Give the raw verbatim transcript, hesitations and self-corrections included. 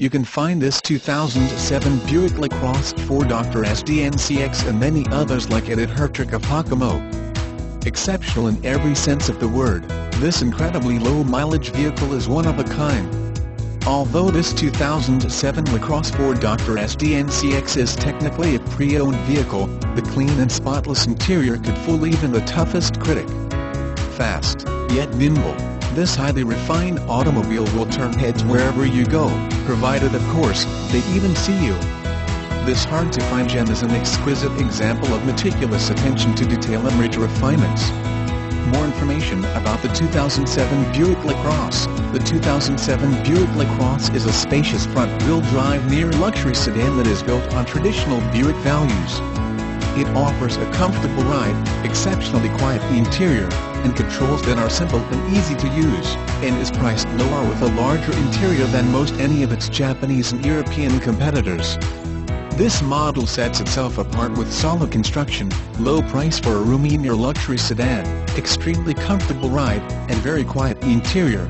You can find this two thousand seven Buick LaCrosse for Doctor S D N C X and many others like it at Hertrich of Pocomoke. Exceptional in every sense of the word, this incredibly low-mileage vehicle is one of a kind. Although this two thousand seven LaCrosse for Doctor S D N C X is technically a pre-owned vehicle, the clean and spotless interior could fool even the toughest critic. Fast, yet nimble, this highly refined automobile will turn heads wherever you go, provided of course, they even see you. This hard-to-find gem is an exquisite example of meticulous attention to detail and rich refinements. More information about the two thousand seven Buick LaCrosse. The two thousand seven Buick LaCrosse is a spacious front-wheel drive near luxury sedan that is built on traditional Buick values. It offers a comfortable ride, exceptionally quiet interior, and controls that are simple and easy to use, and is priced lower with a larger interior than most any of its Japanese and European competitors. This model sets itself apart with solid construction, low price for a roomy near luxury sedan, extremely comfortable ride, and very quiet interior.